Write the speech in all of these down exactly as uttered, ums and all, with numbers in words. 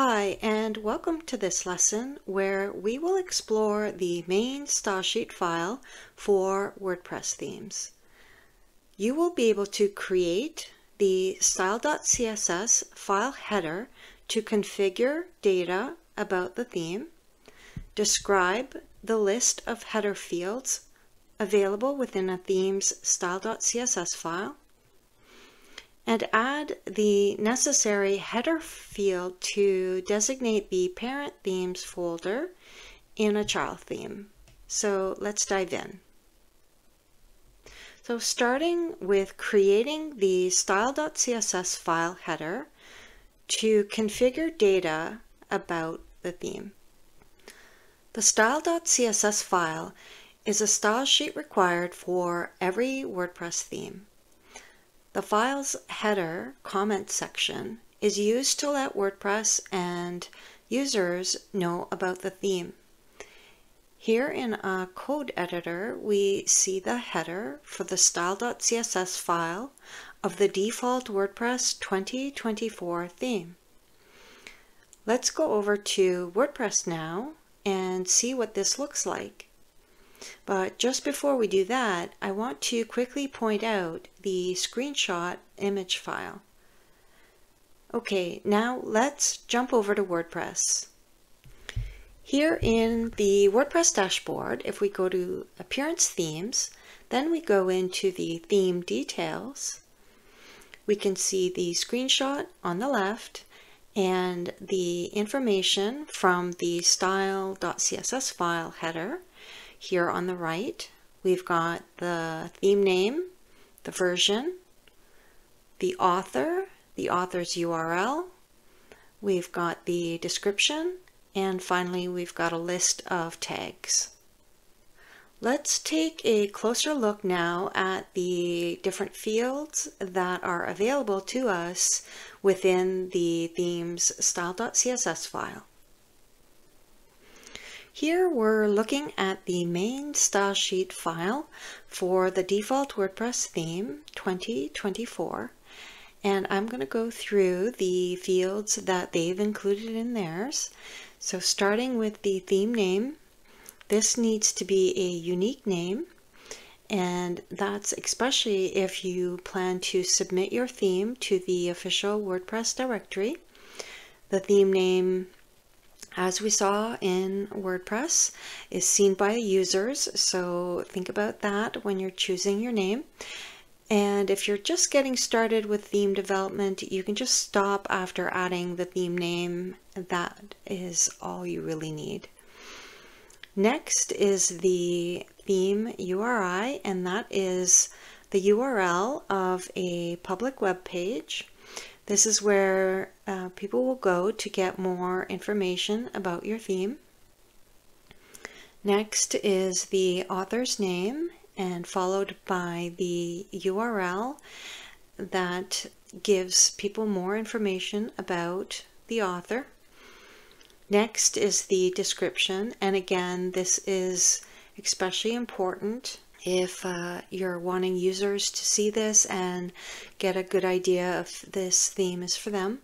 Hi, and welcome to this lesson where we will explore the main style sheet file for WordPress themes. You will be able to create the style dot C S S file header to configure data about the theme, describe the list of header fields available within a theme's style dot C S S file, and add the necessary header field to designate the parent themes folder in a child theme. So let's dive in. So starting with creating the style dot C S S file header to configure data about the theme. The style dot C S S file is a style sheet required for every WordPress theme. The file's header comment section is used to let WordPress and users know about the theme. Here in our code editor, we see the header for the style dot C S S file of the default WordPress twenty twenty-four theme. Let's go over to WordPress now and see what this looks like. But just before we do that, I want to quickly point out the screenshot image file. Okay, now let's jump over to WordPress. Here in the WordPress dashboard, if we go to Appearance Themes, then we go into the Theme Details, we can see the screenshot on the left and the information from the style dot C S S file header. Here on the right, we've got the theme name, the version, the author, the author's U R L, we've got the description, and finally we've got a list of tags. Let's take a closer look now at the different fields that are available to us within the theme's style dot C S S file. Here we're looking at the main style sheet file for the default WordPress theme twenty twenty-four, and I'm going to go through the fields that they've included in theirs. So starting with the theme name, this needs to be a unique name, and that's especially if you plan to submit your theme to the official WordPress directory. The theme name, as we saw in WordPress, is seen by users, so think about that when you're choosing your name. And if you're just getting started with theme development, you can just stop after adding the theme name. That is all you really need. Next is the theme U R I, and that is the U R L of a public web page. This is where uh, people will go to get more information about your theme. Next is the author's name, and followed by the U R L that gives people more information about the author. Next is the description, and again, this is especially important if uh, you're wanting users to see this and get a good idea if this theme is for them.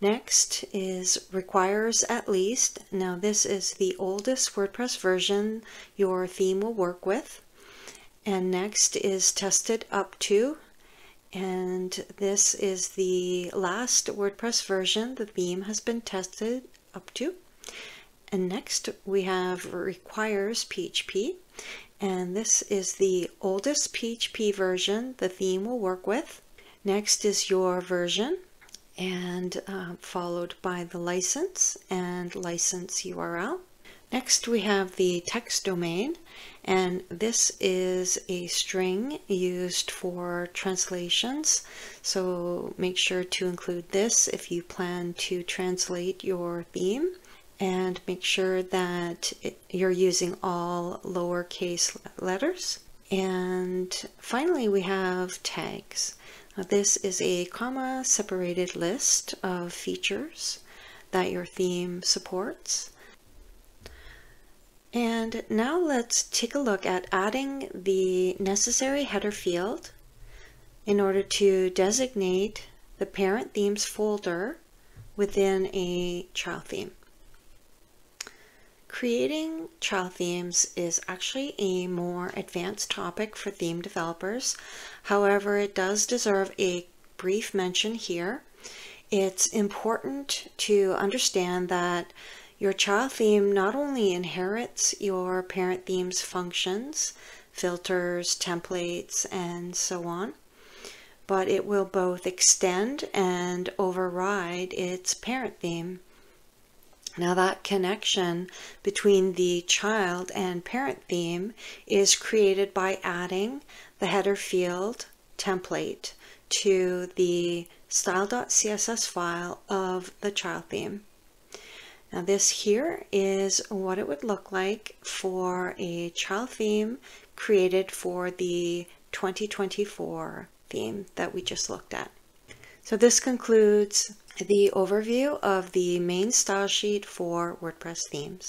Next is requires at least. Now this is the oldest WordPress version your theme will work with. And next is tested up to. And this is the last WordPress version the theme has been tested up to. And next we have requires P H P. And this is the oldest P H P version the theme will work with. Next is your version, and uh, followed by the license and license U R L. Next we have the text domain, and this is a string used for translations, so make sure to include this if you plan to translate your theme. And make sure that it, you're using all lowercase letters. And finally, we have tags. Now, this is a comma separated list of features that your theme supports. And now let's take a look at adding the necessary header field in order to designate the parent themes folder within a trial theme. Creating trial themes is actually a more advanced topic for theme developers. However, it does deserve a brief mention here. It's important to understand that your child theme not only inherits your parent theme's functions, filters, templates, and so on, but it will both extend and override its parent theme. Now that connection between the child and parent theme is created by adding the header field template to the style dot C S S file of the child theme. Now this here is what it would look like for a child theme created for the twenty twenty-four theme that we just looked at. So this concludes the overview of the main style sheet for WordPress themes.